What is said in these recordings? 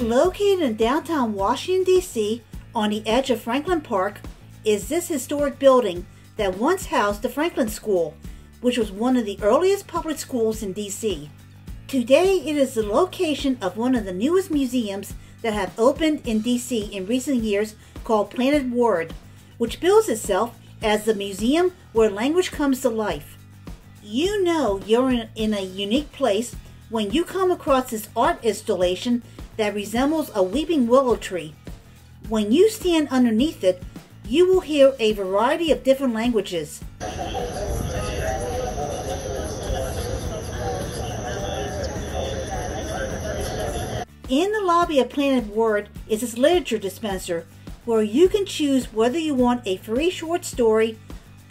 Located in downtown Washington, D.C., on the edge of Franklin Park, is this historic building that once housed the Franklin School, which was one of the earliest public schools in D.C. Today, it is the location of one of the newest museums that have opened in D.C. in recent years called Planet Word, which bills itself as the museum where language comes to life. You know you're in a unique place when you come across this art installation that resembles a weeping willow tree. When you stand underneath it, you will hear a variety of different languages. In the lobby of Planet Word is its literature dispenser, where you can choose whether you want a free short story,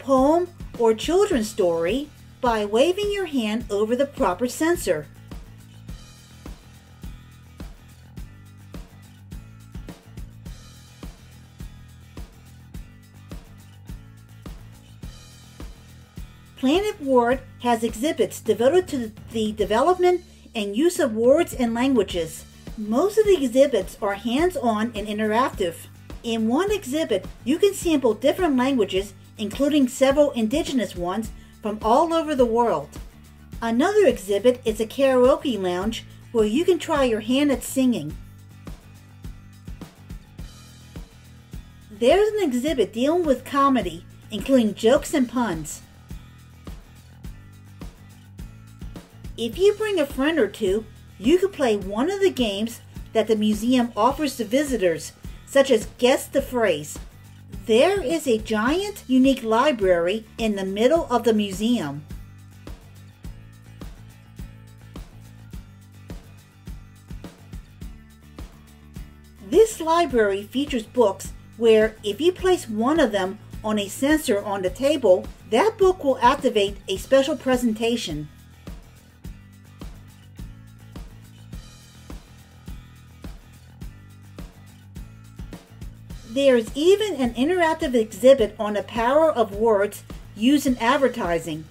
poem, or children's story by waving your hand over the proper sensor. Planet Word has exhibits devoted to the development and use of words and languages. Most of the exhibits are hands-on and interactive. In one exhibit, you can sample different languages, including several indigenous ones from all over the world. Another exhibit is a karaoke lounge where you can try your hand at singing. There's an exhibit dealing with comedy, including jokes and puns. If you bring a friend or two, you can play one of the games that the museum offers to visitors, such as Guess the Phrase. There is a giant, unique library in the middle of the museum. This library features books where, if you place one of them on a sensor on the table, that book will activate a special presentation. There is even an interactive exhibit on the power of words used in advertising.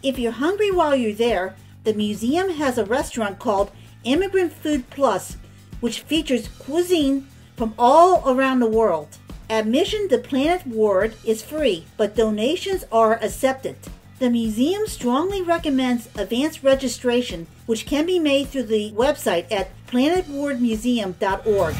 If you're hungry while you're there, the museum has a restaurant called Immigrant Food Plus, which features cuisine from all around the world. Admission to Planet Word is free, but donations are accepted. The museum strongly recommends advanced registration, which can be made through the website at planetwordmuseum.org.